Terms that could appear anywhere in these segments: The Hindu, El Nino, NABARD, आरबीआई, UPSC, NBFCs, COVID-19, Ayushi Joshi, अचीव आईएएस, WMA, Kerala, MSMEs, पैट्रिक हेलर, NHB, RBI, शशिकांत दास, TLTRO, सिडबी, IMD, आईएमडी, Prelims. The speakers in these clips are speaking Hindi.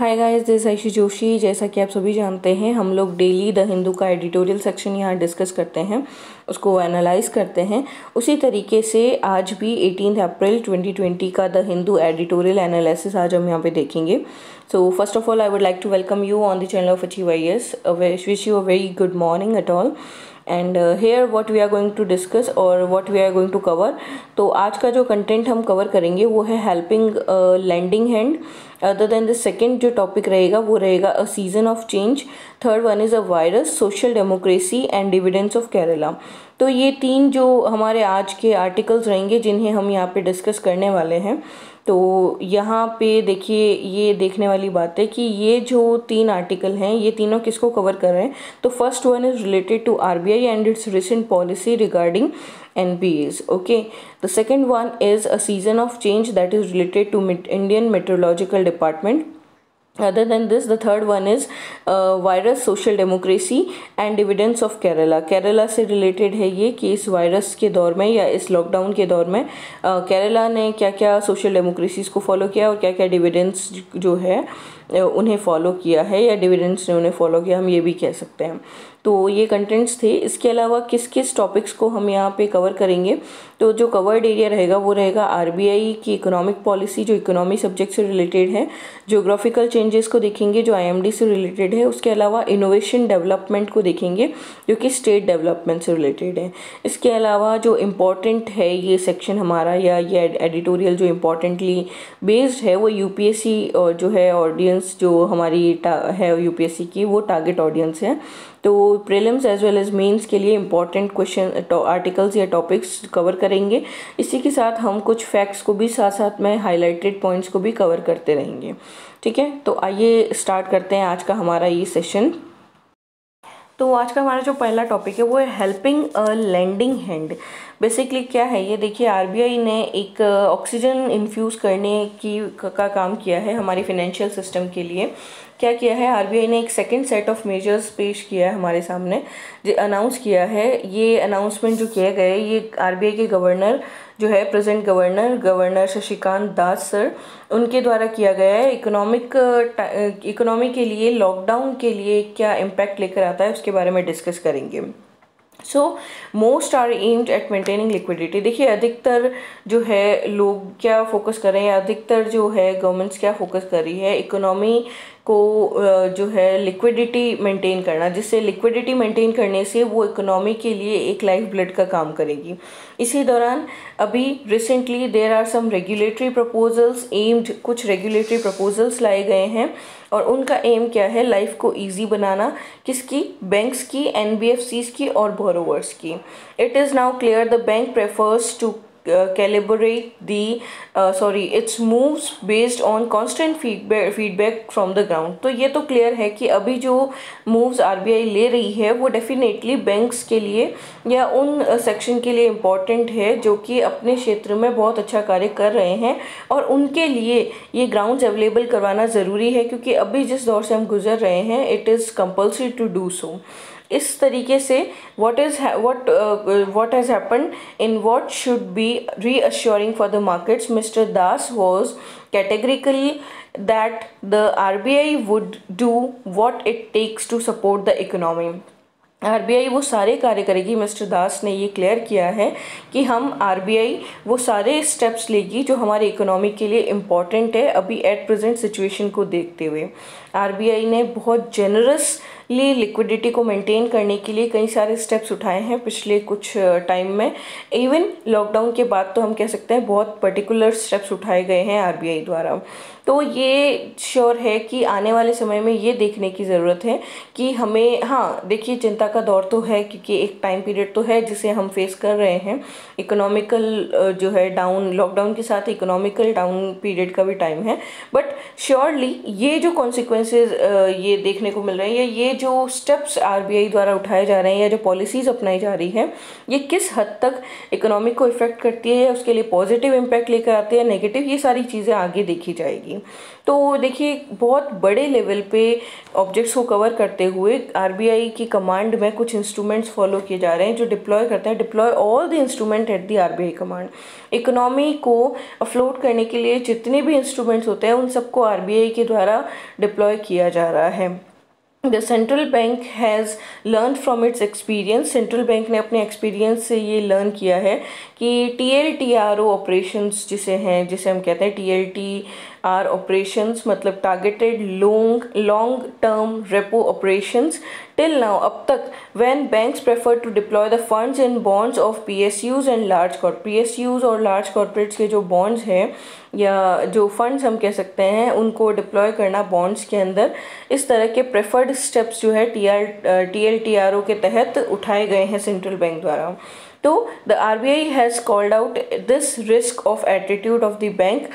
Hi guys, this Ayushi Joshi. जैसा कि आप सभी जानते हैं, हम लोग डेली द हिंदू का एडिटोरियल सेक्शन यहाँ डिस्कस करते हैं, उसको एनालाइज करते हैं। उसी तरीके से आज भी 18 अप्रैल 2020 का द हिंदू एडिटोरियल एनालिसिस आज हम यहाँ पे देखेंगे। So first of all I would like to welcome you on the channel of अचीव आईएएस। Wish you a very good morning at all. And here what we are going to discuss और what we are going to cover. तो आज का जो कंटेंट हम कवर करेंगे वो है helping lending hand. Other than the second जो टॉपिक रहेगा वो रहेगा a season of change. Third one is a virus, social democracy and dividends of Kerala. तो ये तीन जो हमारे आज के आर्टिकल्स रहेंगे जिन्हें हम यहाँ पे डिस्कस करने वाले हैं। तो यहाँ पे देखिए, ये देखने वाली बात है कि ये जो तीन आर्टिकल हैं ये तीनों किसको कवर कर रहे हैं। तो first one is related to आरबीआई and its recent policy regarding NPS, okay. The second one is a season of change that is related to Indian Meteorological Department. Other than this, the third one is virus, social democracy and dividends of Kerala. Kerala से related है ये कि इस वायरस के दौर में या इस लॉकडाउन के दौर में केरला ने क्या क्या सोशल डेमोक्रेसीज को फॉलो किया और क्या क्या डिविडेंड्स जो है उन्हें फॉलो किया है या डिविडेंड्स ने उन्हें फॉलो किया, हम ये भी कह सकते हैं। तो ये कंटेंट्स थे। इसके अलावा किस किस टॉपिक्स को हम यहाँ पे कवर करेंगे, तो जो कवर्ड एरिया रहेगा वो रहेगा आरबीआई की इकोनॉमिक पॉलिसी जो इकोनॉमी सब्जेक्ट से रिलेटेड है, ज्योग्राफिकल चेंजेस को देखेंगे जो आईएमडी से रिलेटेड है, उसके अलावा इनोवेशन डेवलपमेंट को देखेंगे जो कि स्टेट डेवलपमेंट से रिलेटेड है। इसके अलावा जो इम्पॉर्टेंट है ये सेक्शन हमारा या ये एडिटोरियल जो इम्पॉर्टेंटली बेस्ड है वो यूपीएससी जो है ऑडियंस जो हमारी है यूपीएससी की वो टारगेट ऑडियंस है। तो prelims as well as mains के लिए इम्पॉर्टेंट क्वेश्चन आर्टिकल्स या टॉपिक्स कवर करेंगे। इसी के साथ हम कुछ फैक्ट्स को भी साथ साथ में हाईलाइटेड पॉइंट्स को भी कवर करते रहेंगे, ठीक है। तो आइए स्टार्ट करते हैं आज का हमारा ये सेशन। तो आज का हमारा जो पहला टॉपिक है वो है हेल्पिंग लेंडिंग हैंड। बेसिकली क्या है ये, देखिए आरबीआई ने एक ऑक्सीजन इन्फ्यूज़ करने की का काम किया है हमारी फिनेंशियल सिस्टम के लिए। क्या किया है आरबीआई ने, एक सेकंड सेट ऑफ मेजर्स पेश किया है हमारे सामने, जो अनाउंस किया है। ये अनाउंसमेंट जो किया गया है ये आरबीआई के गवर्नर जो है present governor शशिकांत दास sir उनके द्वारा किया गया है। इकोनॉमी के लिए लॉकडाउन के लिए क्या इम्पैक्ट लेकर आता है उसके बारे में डिस्कस करेंगे। So most are aimed at maintaining liquidity. देखिए अधिकतर जो है लोग क्या फोकस कर रहे हैं, अधिकतर जो है गवर्नमेंट्स क्या फोकस कर रही है, इकोनॉमी को जो है लिक्विडिटी मेंटेन करना, जिससे लिक्विडिटी मेंटेन करने से वो इकोनॉमी के लिए एक लाइफ ब्लड का काम करेगी। इसी दौरान अभी recently there are some regulatory proposals aimed, कुछ रेगुलेटरी प्रपोजल्स लाए गए हैं और उनका एम क्या है, लाइफ को इजी बनाना, किसकी, बैंक्स की, NBFCs की और बोरोवर्स की। It is now clear the bank prefers to calibrate the its moves based on constant feedback from the ground। तो ये तो क्लियर है कि अभी जो moves RBI ले रही है वो डेफिनेटली बैंक्स के लिए या उन सेक्शन के लिए इम्पॉर्टेंट है जो कि अपने क्षेत्र में बहुत अच्छा कार्य कर रहे हैं और उनके लिए ये ग्राउंड्स अवेलेबल करवाना ज़रूरी है, क्योंकि अभी जिस दौर से हम गुजर रहे हैं it is compulsory to do so. इस तरीके से what has happened in what should be reassuring for the markets, Mr. Das was categorically that the RBI would do what it takes to support the economy। आरबीआई वो सारे कार्य करेगी, मिस्टर दास ने ये क्लियर किया है कि हम आरबीआई वो सारे स्टेप्स लेगी जो हमारे इकोनॉमी के लिए इम्पॉर्टेंट है अभी एट प्रेजेंट सिचुएशन को देखते हुए। आरबीआई ने बहुत जेनरसली लिक्विडिटी को मेंटेन करने के लिए कई सारे स्टेप्स उठाए हैं पिछले कुछ टाइम में। इवन लॉकडाउन के बाद तो हम कह सकते हैं बहुत पर्टिकुलर स्टेप्स उठाए गए हैं आरबीआई द्वारा। तो ये श्योर है कि आने वाले समय में ये देखने की ज़रूरत है कि हमें, हाँ देखिए चिंता का दौर तो है क्योंकि एक टाइम पीरियड तो है जिसे हम फेस कर रहे हैं, इकोनॉमिकल जो है डाउन, लॉकडाउन के साथ इकोनॉमिकल डाउन पीरियड का भी टाइम है। बट श्योरली ये जो कॉन्सिक्वेंसेस ये देखने को मिल रहे हैं, ये जो स्टेप्स आरबीआई द्वारा उठाए जा रहे हैं या जो पॉलिसीज़ अपनाई जा रही हैं, ये किस हद तक इकोनॉमी को इफेक्ट करती है या उसके लिए पॉजिटिव इम्पैक्ट लेकर आती है, नेगेटिव, ये सारी चीज़ें आगे देखी जाएगी। तो देखिए, बहुत बड़े लेवल पे ऑब्जेक्ट्स को कवर करते हुए आरबीआई की कमांड में कुछ इंस्ट्रूमेंट्स फॉलो किए जा रहे हैं जो डिप्लॉय करते हैं, deploy all the instrument at the आरबीआई command. Economy को अफ्लोट करने के लिए जितने भी इंस्ट्रूमेंट्स होते हैं उन सबको आरबीआई के द्वारा डिप्लॉय किया जा रहा है। The central bank has learn from its experience, central bank ने अपने एक्सपीरियंस से ये लर्न किया है कि TLTRO ऑपरेशंस जिसे हम कहते हैं TLTR ऑपरेशंस, मतलब targeted long term repo operations, till now, अब तक, when banks prefer to deploy the funds in bonds of PSUs और लार्ज कॉर्पोरेट्स के जो बॉन्ड्स हैं या जो फंड्स हम कह सकते हैं उनको डिप्लॉय करना बॉन्ड्स के अंदर, इस तरह के प्रेफर्ड स्टेप्स जो है TLTRO के तहत उठाए गए हैं सेंट्रल बैंक द्वारा। तो the RBI has called out this risk of attitude of the bank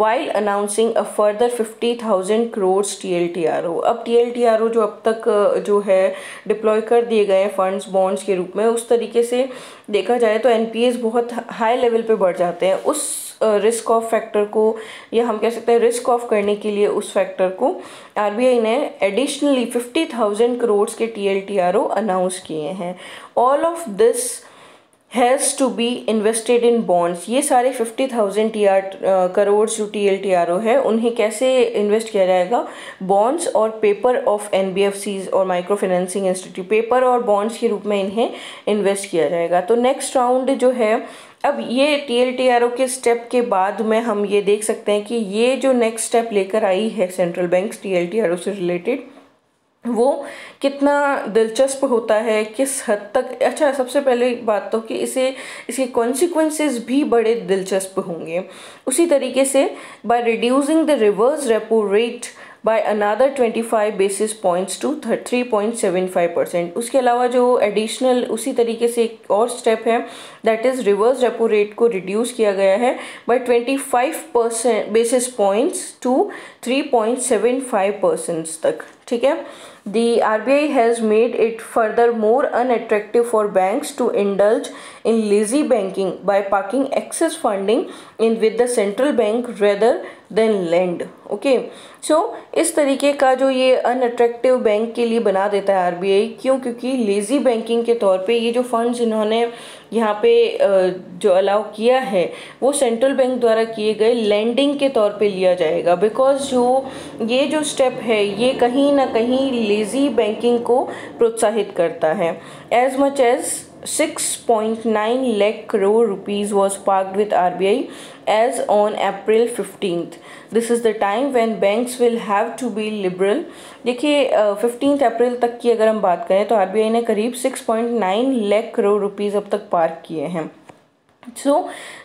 while announcing a further 50,000 crores TLTRO। अब TLTRO जो अब तक जो है डिप्लॉय कर दिए गए फंड्स बॉन्ड्स के रूप में, उस तरीके से देखा जाए तो NPS बहुत हाई लेवल पे बढ़ जाते हैं। उस रिस्क ऑफ फैक्टर को, या हम कह सकते हैं रिस्क ऑफ करने के लिए उस फैक्टर को, आरबीआई ने एडिशनली 50,000 crores के TLTRO अनाउंस किए हैं। All of this has to be invested in bonds. ये सारे 50,000 crores जो TLTRO है उन्हें कैसे इन्वेस्ट किया जाएगा? बॉन्ड्स और पेपर ऑफ NBFCs और माइक्रो फाइनेंसिंग इंस्टीट्यूट, पेपर और बॉन्ड्स के रूप में इन्हें इन्वेस्ट किया जाएगा। तो नेक्स्ट राउंड जो है, अब ये TLTRO के स्टेप के बाद में हम ये देख सकते हैं कि ये जो नेक्स्ट स्टेप लेकर आई है सेंट्रल बैंक TLTRO से रिलेटेड, वो कितना दिलचस्प होता है, किस हद तक। अच्छा, सबसे पहले बात तो कि इसके कॉन्सिक्वेंसेस भी बड़े दिलचस्प होंगे। उसी तरीके से, by reducing the reverse repo rate by another 25 basis points to 3.75%। उसके अलावा जो एडिशनल, उसी तरीके से एक और स्टेप है, that is reverse repo rate को रिड्यूस किया गया है बाय 25 बेसिस पॉइंट्स टू 3.75% तक, ठीक है। The RBI has made it furthermore unattractive for banks to indulge in lazy banking by parking excess funding in with the central bank rather than lend. Okay, so इस तरीके का जो ये unattractive बैंक के लिए बना देता है RBI, क्योंकि lazy banking के तौर पे ये जो funds इन्होंने यहाँ पे जो अलाउ किया है वो सेंट्रल बैंक द्वारा किए गए लैंडिंग के तौर पे लिया जाएगा। बिकॉज ये जो स्टेप है ये कहीं ना कहीं लेज़ी बैंकिंग को प्रोत्साहित करता है। As much as 6.9 lakh crore rupees was parked with RBI as on April 15th. This is the time when banks will have to be liberal. देखिए 15 अप्रैल तक की अगर हम बात करें तो RBI ने करीब 6.9 lakh crore rupees अब तक पार्क किए हैं। So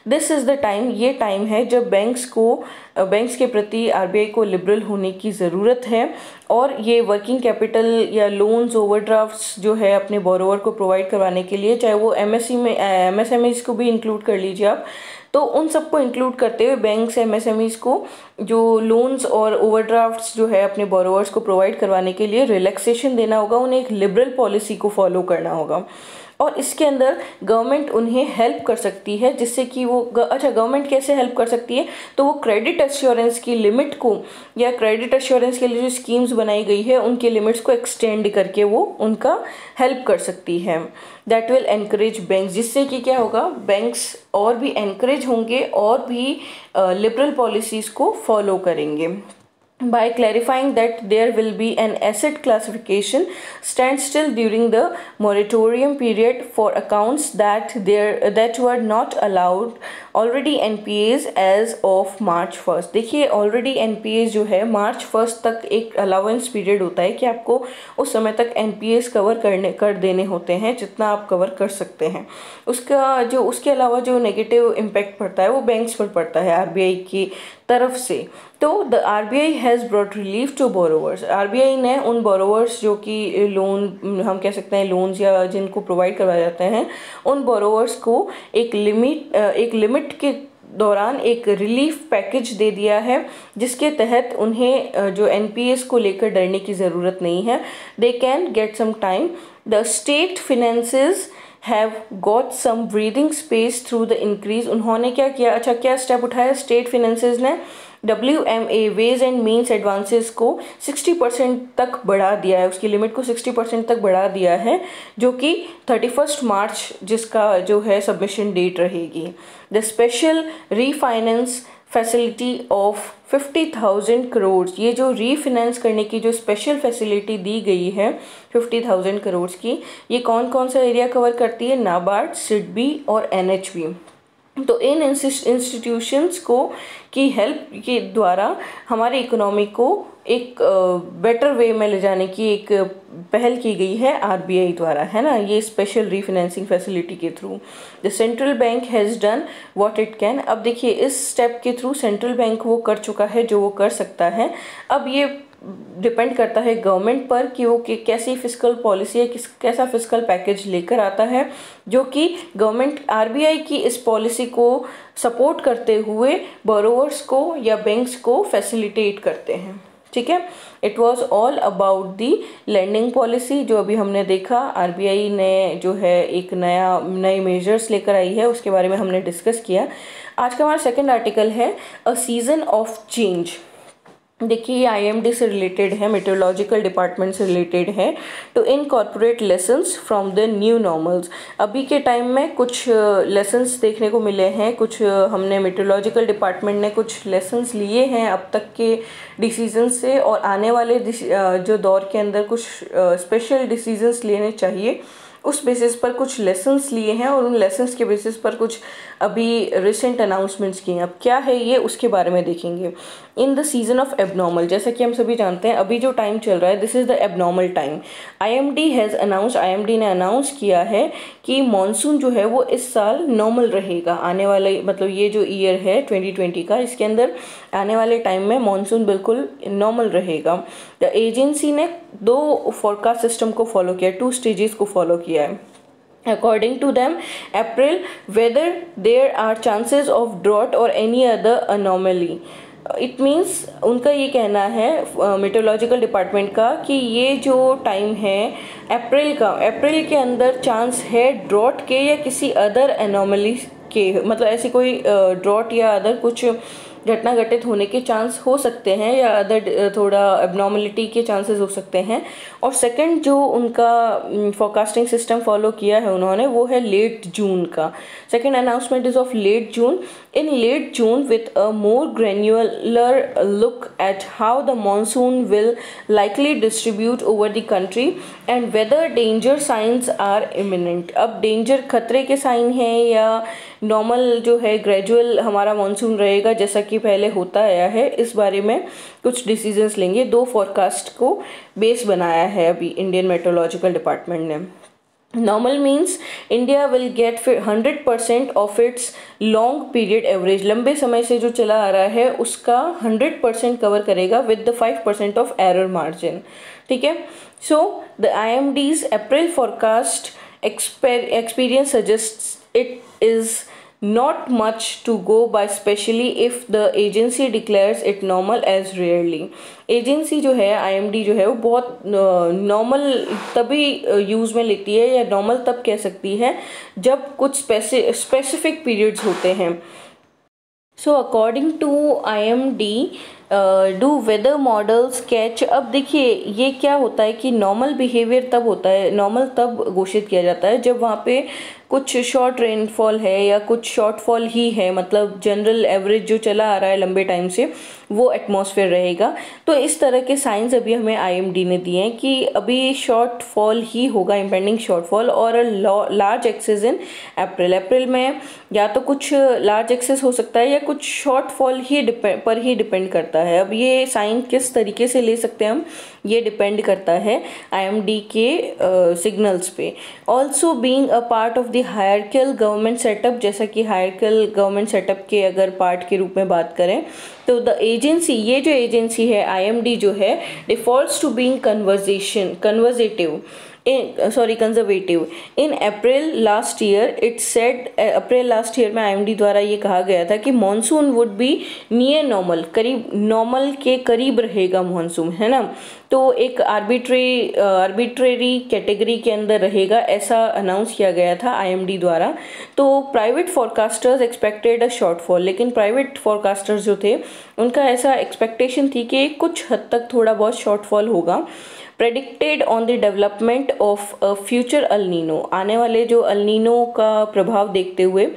this is the time, ये टाइम है जब बैंक्स के प्रति आरबीआई को लिबरल होने की ज़रूरत है और ये वर्किंग कैपिटल या लोन्स, ओवरड्राफ्ट्स जो है अपने बोरोवर को प्रोवाइड करवाने के लिए, चाहे वो MSMEs को भी इंक्लूड कर लीजिए आप, तो उन सबको इंक्लूड करते हुए बैंक्स MSMEs को जो लोन्स और ओवरड्राफ्ट्स जो है अपने बोरोवर्स को प्रोवाइड करवाने के लिए रिलैक्सेशन देना होगा, उन्हें एक लिबरल पॉलिसी को फॉलो करना होगा और इसके अंदर गवर्नमेंट उन्हें हेल्प कर सकती है, जिससे कि वो गवर्नमेंट कैसे हेल्प कर सकती है? तो वो क्रेडिट एश्योरेंस की लिमिट को, या क्रेडिट एश्योरेंस के लिए जो स्कीम्स बनाई गई है उनके लिमिट्स को एक्सटेंड करके वो उनका हेल्प कर सकती है। दैट विल एनकरेज बैंक्स, जिससे कि क्या होगा, बैंक्स और भी एनकरेज होंगे और भी लिबरल पॉलिसीज़ को फॉलो करेंगे। By clarifying that there will be an asset classification standstill during the moratorium period for accounts that were not allowed already NPAs as of March 1st। देखिए already NPAs जो है March 1st तक एक allowance period होता है कि आपको उस समय तक NPAs कवर कर देने होते हैं, जितना आप कवर कर सकते हैं। उसके अलावा जो नेगेटिव इम्पैक्ट पड़ता है वो बैंक्स पर पड़ता है RBI की तरफ से। तो the RBI has brought relief to borrowers, RBI ने उन बोरोवर्स जो कि लोन, हम कह सकते हैं लोन्स या जिनको प्रोवाइड करवाए जाते हैं, उन बोरोवर्स को एक लिमिट के दौरान एक रिलीफ पैकेज दे दिया है, जिसके तहत उन्हें जो एनपीएस को लेकर डरने की ज़रूरत नहीं है. They can get some time. The state finances have got some breathing space through the increase. उन्होंने क्या किया, अच्छा क्या स्टेप उठाया स्टेट फिनेंसेस ने, WMA ways and means advances को 60% तक बढ़ा दिया है, उसकी लिमिट को 60% तक बढ़ा दिया है, जो कि 31 मार्च जिसका जो है सबमिशन डेट रहेगी. The special refinance facility of 50,000 crore, ये जो रीफिनेंस करने की जो स्पेशल फैसिलिटी दी गई है 50,000 करोड़ की, ये कौन कौन सा एरिया कवर करती है, नाबार्ड, सिडबी और NHB. तो इन इंस्टीट्यूशंस को की हेल्प के द्वारा हमारे इकोनॉमी को एक बेटर वे में ले जाने की एक पहल की गई है RBI द्वारा, है ना, ये स्पेशल रीफिनेंसिंग फैसिलिटी के through. The central bank has done what it can. अब देखिए इस स्टेप के थ्रू सेंट्रल बैंक वो कर चुका है जो वो कर सकता है. अब ये डिपेंड करता है गवर्नमेंट पर कि वो कैसी फिस्कल पॉलिसी है, कैसा फिस्कल पैकेज लेकर आता है, जो कि गवर्नमेंट RBI की इस पॉलिसी को सपोर्ट करते हुए बोरोवर्स को या बैंक्स को फैसिलिटेट करते हैं. ठीक है, it was all about the landing policy, जो अभी हमने देखा RBI ने जो है एक नए मेजर्स लेकर आई है, उसके बारे में हमने डिस्कस किया. आज का हमारा सेकेंड आर्टिकल है अ सीजन ऑफ चेंज. देखिए ये IMD से रिलेटेड है, मेट्रोलॉजिकल डिपार्टमेंट से रिलेटेड है. To incorporate lessons from the new normals. अभी के टाइम में कुछ लेसन्स देखने को मिले हैं, कुछ हमने मेट्रोलॉजिकल डिपार्टमेंट ने कुछ लेसन्स लिए हैं अब तक के डिसीजन से, और आने वाले जो दौर के अंदर कुछ स्पेशल डिसीजंस लेने चाहिए, उस बेसिस पर कुछ लेसन्स लिए हैं और उन लेसन्स के बेसिस पर कुछ अभी रिसेंट अनाउंसमेंट्स किए हैं. अब क्या है ये, उसके बारे में देखेंगे. In the season of abnormal, जैसा कि हम सभी जानते हैं अभी जो टाइम चल रहा है this is the abnormal time. IMD ने अनाउंस किया है कि मानसून जो है वो इस साल नॉर्मल रहेगा. आने वाले मतलब ये जो ईयर है 2020 का, इसके अंदर आने वाले टाइम में मानसून बिल्कुल नॉर्मल रहेगा. द एजेंसी ने 2 फोरकास्ट सिस्टम को फॉलो किया, 2 स्टेजेस को फॉलो किया है. According to them, April, whether there are chances of drought or any other anomaly. It means उनका ये कहना है मेट्रोलॉजिकल डिपार्टमेंट का कि ये जो टाइम है अप्रैल का, अप्रैल के अंदर चांस है ड्रॉट के या किसी अदर एनोमली के, मतलब ऐसी कोई ड्रॉट या अदर कुछ घटना घटित होने के चांस हो सकते हैं या अदर थोड़ा एबनॉर्मलिटी के चांसेस हो सकते हैं. और सेकंड जो उनका फोरकास्टिंग सिस्टम फॉलो किया है उन्होंने, वो है लेट जून का. Second announcement is of late June. In late June with a more granular look at how the monsoon will likely distribute over the country and weather danger science are imminent. अब डेंजर खतरे के साइन हैं या नॉर्मल जो है ग्रेजुअल हमारा मानसून रहेगा जैसा कि पहले होता आया है, इस बारे में कुछ डिसीजंस लेंगे. 2 फोरकास्ट को बेस बनाया है अभी इंडियन मेट्रोलॉजिकल डिपार्टमेंट ने. Normal means India will get 100% of its long period average, लंबे समय से जो चला आ रहा है उसका 100% कवर करेगा with the 5% of error margin. ठीक है, so the IMD's April forecast experience suggest it is not much to go by, especially if the agency declares it normal as rarely. Agency जो है IMD जो है वो बहुत नॉर्मल तभी यूज़ में लेती है या नॉर्मल तब कह सकती है जब कुछ स्पेसिफिक पीरियड्स होते हैं. So according to IMD do weather models catch. अब देखिए ये क्या होता है कि नॉर्मल बिहेवियर तब होता है, नॉर्मल तब घोषित किया जाता है जब वहाँ पे कुछ शॉर्ट रेनफॉल है या कुछ शॉर्टफॉल ही है, मतलब जनरल एवरेज जो चला आ रहा है लंबे टाइम से वो एटमॉस्फेयर रहेगा. तो इस तरह के साइंस अभी हमें IMD ने दिए हैं कि अभी शॉर्टफॉल ही होगा, इम्पेंडिंग शॉर्टफॉल और large excess in April. April में या तो कुछ लार्ज एक्सेस हो सकता है या कुछ शॉर्टफॉल ही पर ही डिपेंड करता है. अब ये साइन किस तरीके से ले सकते हैं हम, ये डिपेंड करता है IMD के सिग्नल्स पे. Also being a part of the hierarchical government setup, जैसा कि हायरार्कियल गवर्नमेंट सेटअप के अगर पार्ट के रूप में बात करें तो द एजेंसी, ये जो एजेंसी है आईएमडी जो है, defaults to being conservative. In April last year it said, April last year में आईएमडी द्वारा ये कहा गया था कि monsoon would be near normal, करीब नॉर्मल के करीब रहेगा मॉनसून, है ना। तो एक आर्बिट्रेरी कैटेगरी के अंदर रहेगा, ऐसा अनाउंस किया गया था आईएमडी द्वारा। तो private forecasters expected a shortfall, लेकिन प्राइवेट फॉरकास्टर्स जो थे उनका ऐसा एक्सपेक्टेशन थी कि कुछ हद तक थोड़ा बहुत शॉर्टफॉल होगा। Predicted on the development of future El Nino, आने वाले जो अल नीनो का प्रभाव देखते हुए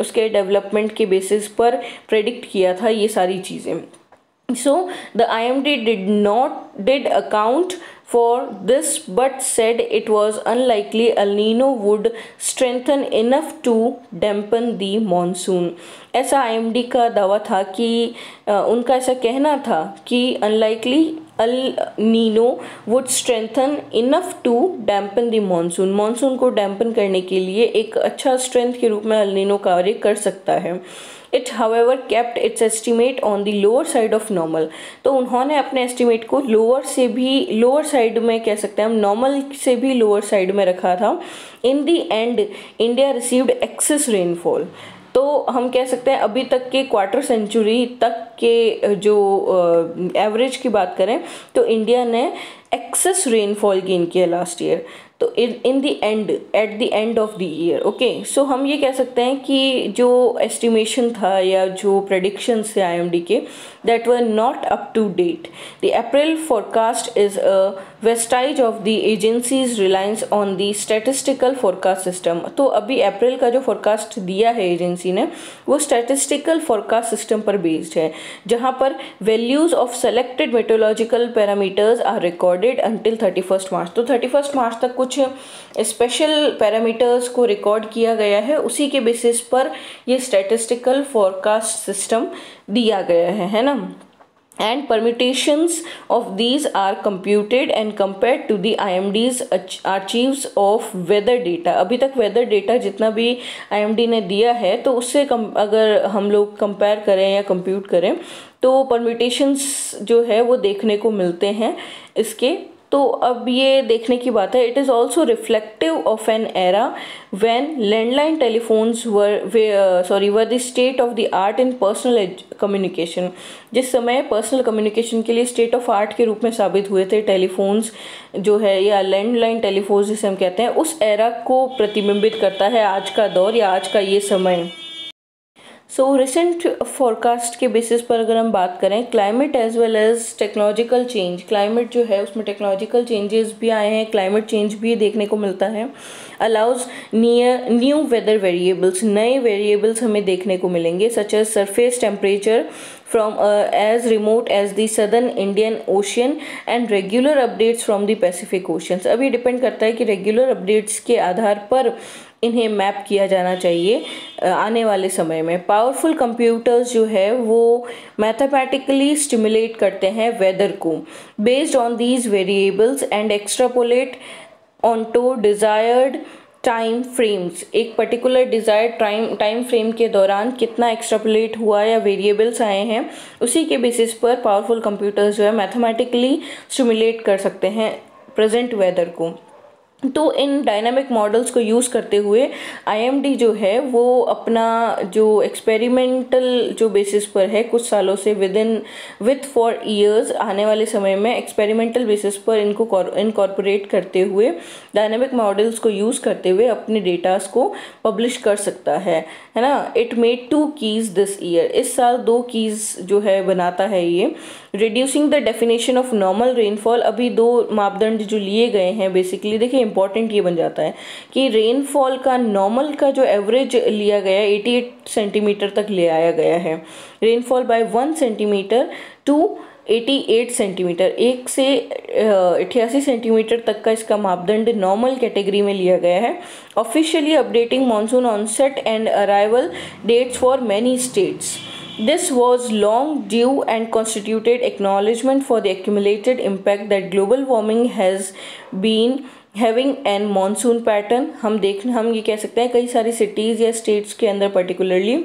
उसके डेवलपमेंट के बेसिस पर प्रेडिक्ट किया था ये सारी चीज़ें। So the आईएमडी did not account for this but said it was unlikely El Nino would strengthen enough to dampen the monsoon। ऐसा IMD का दावा था कि उनका ऐसा कहना था कि unlikely El Nino would strengthen enough to dampen the monsoon, monsoon को डैम्पन करने के लिए एक अच्छा स्ट्रेंथ के रूप में El Nino कार्य कर सकता है। It however kept its estimate on the lower side of normal, तो उन्होंने अपने एस्टिमेट को लोअर से भी लोअर साइड में, कह सकते हैं हम नॉर्मल से भी लोअर साइड में रखा था। In the end India received excess rainfall, तो हम कह सकते हैं अभी तक के क्वार्टर सेंचुरी तक के जो एवरेज की बात करें तो इंडिया ने एक्सेस रेनफॉल गेन किया लास्ट ईयर। तो in the end, at the end of the year, okay. So हम ये कह सकते हैं कि जो एस्टिमेशन था या जो प्रेडिक्शंस थे आईएमडी के, that were not up to date. The April forecast is a vestige of the agencies reliance on the statistical forecast system. तो अभी अप्रैल का जो फॉरकास्ट दिया है एजेंसी ने वो स्टैटिस्टिकल फॉरकास्ट सिस्टम पर बेस्ड है, जहाँ पर values of selected meteorological parameters are recorded until 31 March. तो 31 मार्च तक कुछ स्पेशल पैरामीटर्स को रिकॉर्ड किया गया है, उसी के बेसिस पर ये स्टैटिस्टिकल फॉरकास्ट सिस्टम दिया गया है ना। and permutations of these are computed and compared to the IMD's archives of weather data। अभी तक weather data जितना भी IMD ने दिया है तो उससे अगर हम लोग compare करें या compute करें तो permutations जो है वो देखने को मिलते हैं इसके। तो अब ये देखने की बात है। It is also reflective of an era when landline telephones were the state of the art in personal communication, जिस समय पर्सनल कम्युनिकेशन के लिए स्टेट ऑफ आर्ट के रूप में साबित हुए थे टेलीफोन्स जो है, या लैंडलाइन टेलीफोन्स जिसे हम कहते हैं, उस एरा को प्रतिबिंबित करता है आज का दौर या आज का ये समय। सो रिसेंट फॉरकास्ट के बेसिस पर अगर हम बात करें, climate as well as technological change, climate जो है उसमें टेक्नोलॉजिकल चेंजेस भी आए हैं, क्लाइमेट चेंज भी देखने को मिलता है। अलाउज न्यू वेदर वेरिएबल्स, नए वेरिएबल्स हमें देखने को मिलेंगे, such as surface temperature from as remote as the southern Indian Ocean and regular updates from the Pacific Oceans। अब ये डिपेंड करता है कि रेगुलर अपडेट्स के आधार पर इन्हें मैप किया जाना चाहिए आने वाले समय में। पावरफुल कंप्यूटर्स जो है वो मैथमेटिकली स्टिमुलेट करते हैं वेदर को based on these variables and extrapolate on to desired time frames. एक पर्टिकुलर डिज़ायर्ड टाइम फ्रेम के दौरान कितना एक्स्ट्रापोलेट हुआ या वेरिएबल्स आए हैं, उसी के बेसिस पर पावरफुल कंप्यूटर्स जो है मैथमेटिकली सिमुलेट कर सकते हैं प्रेजेंट वेदर को। तो इन डायनामिक मॉडल्स को यूज़ करते हुए आईएमडी जो है वो अपना जो एक्सपेरिमेंटल जो बेसिस पर है कुछ सालों से फॉर ईयर्स आने वाले समय में एक्सपेरिमेंटल बेसिस पर इनको इनकॉर्पोरेट करते हुए डायनामिक मॉडल्स को यूज़ करते हुए अपने डेटास को पब्लिश कर सकता है ना। It made 2 keys this year, इस साल 2 कीज़ जो है बनाता है ये। Reducing the definition of normal rainfall, अभी 2 मापदंड जो लिए गए हैं बेसिकली, देखिए इंपॉर्टेंट ये बन जाता है कि रेनफॉल का नॉर्मल का जो एवरेज लिया गया 88 सेंटीमीटर तक ले आया गया है, rainfall by 1 centimetre to 88 centimetre, 1 से 88 सेंटीमीटर तक का इसका मापदंड नॉर्मल कैटेगरी में लिया गया है। Officially updating monsoon onset and arrival dates for many states. This was long due and constituted acknowledgement for the accumulated impact that global warming has been having and monsoon pattern। हम ये कह सकते हैं कई सारी cities या states के अंदर particularly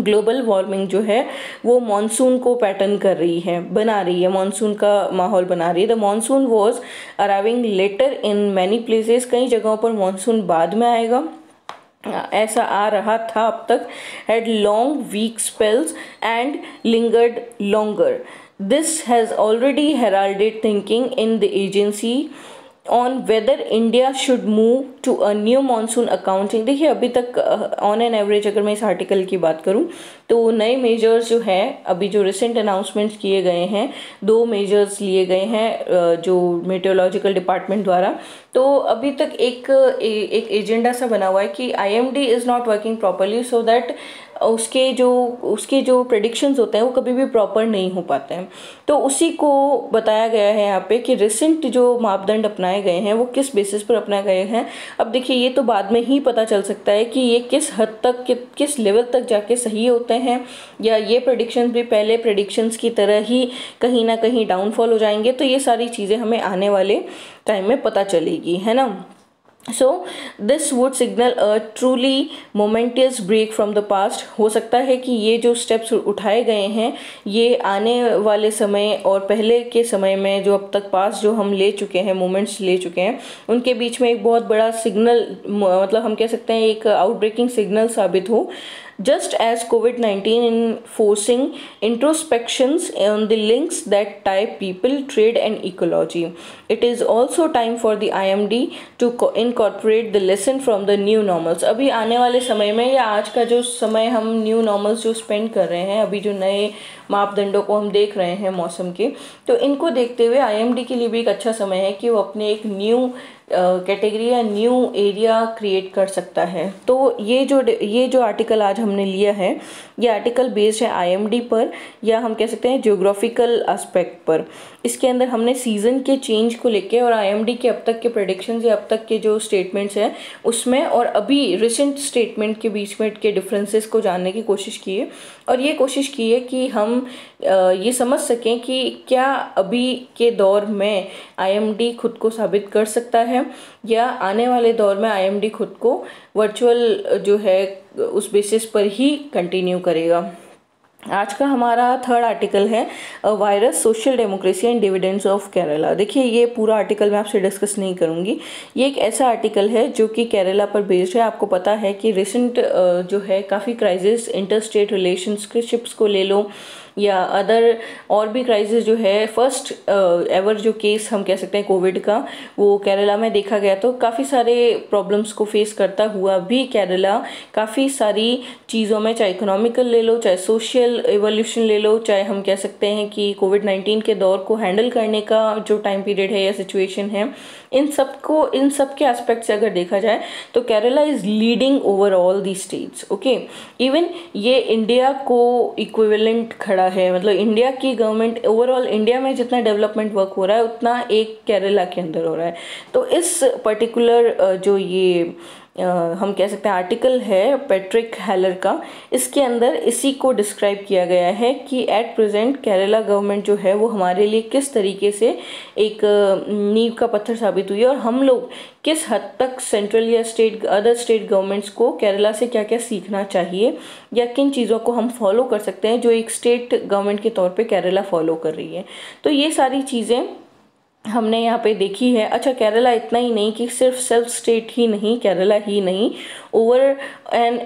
ग्लोबल वार्मिंग जो है वो मॉनसून को पैटर्न कर रही है, बना रही है, मॉनसून का माहौल बना रही है। The monsoon was arriving later in many places, कई जगहों पर मॉनसून बाद में आएगा, ऐसा आ रहा था अब तक। Had long weak spells and lingered longer, this has already heralded thinking in the agency on whether India should move to a new monsoon accounting। देखिए अभी तक on an average अगर मैं इस आर्टिकल की बात करूं तो नए मेजर्स जो हैं अभी जो रिसेंट अनाउंसमेंट्स किए गए हैं, 2 मेजर्स लिए गए हैं जो मेट्रोलॉजिकल डिपार्टमेंट द्वारा, तो अभी तक एक एजेंडा सा बना हुआ है कि IMD is not working properly, so that उसके जो प्रेडिक्शंस होते हैं वो कभी भी प्रॉपर नहीं हो पाते हैं। तो उसी को बताया गया है यहाँ पे कि रिसेंट जो मापदंड अपनाए गए हैं वो किस बेसिस पर अपनाए गए हैं। अब देखिए ये तो बाद में ही पता चल सकता है कि ये किस हद तक किस लेवल तक जाके सही होते हैं, या ये प्रेडिक्शंस भी पहले प्रेडिक्शंस की तरह ही कहीं ना कहीं डाउनफॉल हो जाएंगे। तो ये सारी चीज़ें हमें आने वाले टाइम में पता चलेगी, है ना। So this would signal a truly momentous break from the past। हो सकता है कि ये जो स्टेप्स उठाए गए हैं ये आने वाले समय और पहले के समय में जो अब तक पास जो हम ले चुके हैं, मोमेंट्स ले चुके हैं, उनके बीच में एक बहुत बड़ा सिग्नल, मतलब हम कह सकते हैं एक आउटब्रेकिंग सिग्नल साबित हो। Just as COVID-19 enforcing introspections on the links that tie people, trade and ecology, it is also time for the IMD to incorporate the lesson from the new normals। अभी आने वाले समय में या आज का जो समय हम new normals जो spend कर रहे हैं, अभी जो नए मापदंडों को हम देख रहे हैं मौसम के, तो इनको देखते हुए IMD के लिए भी एक अच्छा समय है कि वो अपने एक new कैटेगरी या न्यू एरिया क्रिएट कर सकता है। तो ये जो आर्टिकल आज हमने लिया है ये आर्टिकल बेस्ड है IMD पर, या हम कह सकते हैं ज्योग्राफिकल एस्पेक्ट पर। इसके अंदर हमने सीज़न के चेंज को लेके और IMD के अब तक के प्रेडिक्शंस या अब तक के जो स्टेटमेंट्स हैं उसमें और अभी रिसेंट स्टेटमेंट के बीच में के डिफरेंसेस को जानने की कोशिश की है, और ये कोशिश की है कि हम ये समझ सकें कि क्या अभी के दौर में IMD खुद को साबित कर सकता है, या आने वाले दौर में IMD खुद को वर्चुअल जो है उस बेसिस पर ही कंटिन्यू करेगा। आज का हमारा थर्ड आर्टिकल है virus, social democracy and dividends of Kerala. देखिए ये पूरा आर्टिकल मैं आपसे डिस्कस नहीं करूँगी, ये एक ऐसा आर्टिकल है जो कि केरला पर बेस्ड है। आपको पता है कि रिसेंट जो है काफ़ी क्राइसिस, इंटर स्टेट रिलेशनशिप्स को ले लो या अदर और भी क्राइसिस जो है, फर्स्ट एवर जो केस हम कह सकते हैं कोविड का वो केरला में देखा गया। तो काफ़ी सारे प्रॉब्लम्स को फेस करता हुआ भी केरला काफ़ी सारी चीज़ों में, चाहे इकोनॉमिकल ले लो, चाहे सोशल एवोल्यूशन ले लो, चाहे हम कह सकते हैं कि कोविड-19 के दौर को हैंडल करने का जो टाइम पीरियड है या सिचुएशन है, इन सब के एस्पेक्ट से अगर देखा जाए तो Kerala is leading over all the states. Okay, even ये इंडिया को इक्विवेलेंट खड़ा है, मतलब इंडिया की गवर्नमेंट, ओवरऑल इंडिया में जितना डेवलपमेंट वर्क हो रहा है उतना एक केरला के अंदर हो रहा है। तो इस पर्टिकुलर जो ये हम कह सकते हैं आर्टिकल है पैट्रिक हेलर का, इसके अंदर इसी को डिस्क्राइब किया गया है कि एट प्रेजेंट केरला गवर्नमेंट जो है वो हमारे लिए किस तरीके से एक नींव का पत्थर साबित हुई है, और हम लोग किस हद तक सेंट्रल या स्टेट अदर स्टेट गवर्नमेंट्स को केरला से क्या क्या सीखना चाहिए, या किन चीज़ों को हम फॉलो कर सकते हैं जो एक स्टेट गवर्नमेंट के तौर पर केरला फॉलो कर रही है। तो ये सारी चीज़ें हमने यहाँ पे देखी है। अच्छा, केरला इतना ही नहीं कि सिर्फ सेल्फ स्टेट ही नहीं, केरला ही नहीं, ऑन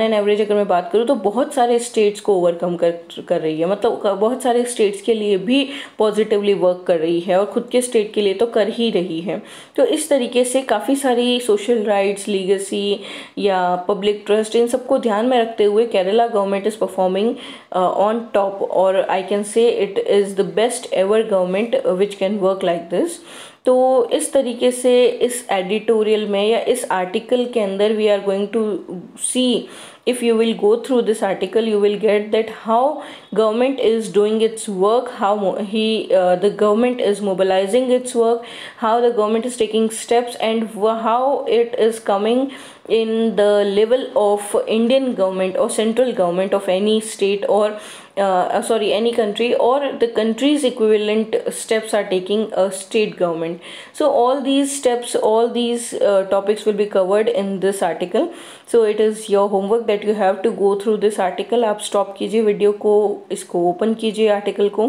एन एवरेज अगर मैं बात करूँ तो बहुत सारे स्टेट्स को ओवरकम कर रही है, मतलब बहुत सारे स्टेट्स के लिए भी पॉजिटिवली वर्क कर रही है, और खुद के स्टेट के लिए तो कर ही रही है। तो इस तरीके से काफ़ी सारी सोशल राइट्स, लीगेसी या पब्लिक ट्रस्ट, इन सबको ध्यान में रखते हुए Kerala government is performing on top, और I can say it is the best ever government which can work like this. तो इस तरीके से इस एडिटोरियल में या इस आर्टिकल के अंदर we are going to see, if you will go through this article you will get that how government is doing its work, how the government is mobilizing its work, how the government is taking steps, and how it is coming in the level of Indian government or central government of any state or any country, or the country's equivalent steps are taking a state government. So all these steps, all these topics will be covered in this article. So it is your homework that that you have to go through this article. आप stop कीजिए वीडियो को, इसको open कीजिए आर्टिकल को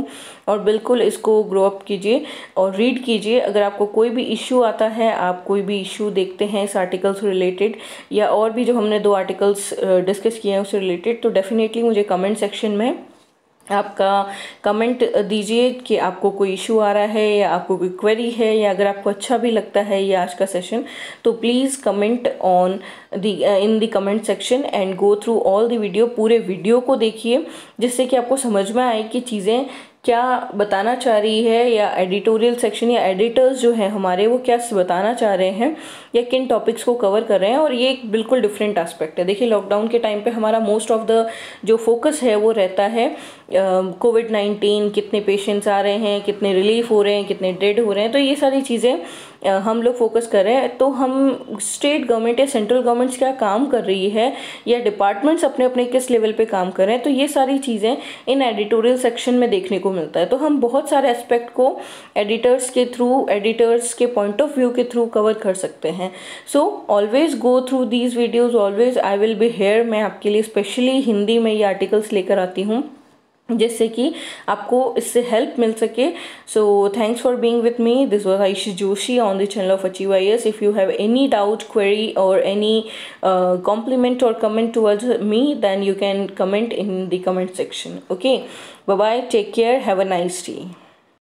और बिल्कुल इसको grow up कीजिए और read कीजिए. अगर आपको कोई भी issue आता है, आप कोई भी issue देखते हैं इस आर्टिकल से related या और भी जो हमने दो articles discuss किए हैं उससे related, तो definitely मुझे comment section में आपका कमेंट दीजिए कि आपको कोई इशू आ रहा है या आपको कोई क्वेरी है, या अगर आपको अच्छा भी लगता है ये आज का सेशन तो please comment on the in the comment section and go through all the video. पूरे वीडियो को देखिए जिससे कि आपको समझ में आए कि चीज़ें क्या बताना चाह रही है या एडिटोरियल सेक्शन या एडिटर्स जो हैं हमारे वो क्या बताना चाह रहे हैं या किन टॉपिक्स को कवर कर रहे हैं. और ये एक बिल्कुल डिफरेंट एस्पेक्ट है. देखिए लॉकडाउन के टाइम पे हमारा मोस्ट ऑफ द जो फोकस है वो रहता है कोविड-19, कितने पेशेंट्स आ रहे हैं, कितने रिलीफ हो रहे हैं, कितने डेड हो रहे हैं, तो ये सारी चीज़ें हम लोग फोकस कर रहे हैं. तो हम स्टेट गवर्नमेंट या सेंट्रल गवर्नमेंट्स क्या काम कर रही है या डिपार्टमेंट्स अपने अपने किस लेवल पे काम कर रहे हैं, तो ये सारी चीज़ें इन एडिटोरियल सेक्शन में देखने को मिलता है. तो हम बहुत सारे एस्पेक्ट को एडिटर्स के थ्रू, एडिटर्स के पॉइंट ऑफ व्यू के थ्रू कवर कर सकते हैं. So always go through these videos, always I will be here. मैं आपके लिए स्पेशली हिंदी में ये आर्टिकल्स लेकर आती हूँ जिससे कि आपको इससे हेल्प मिल सके. सो thanks for being with me. This was Ayushi Joshi on the channel of Achieve IAS. If you have any doubt, query or any compliment or comment towards me, then you can comment in the comment section. Okay, bye bye, take care, have a nice day.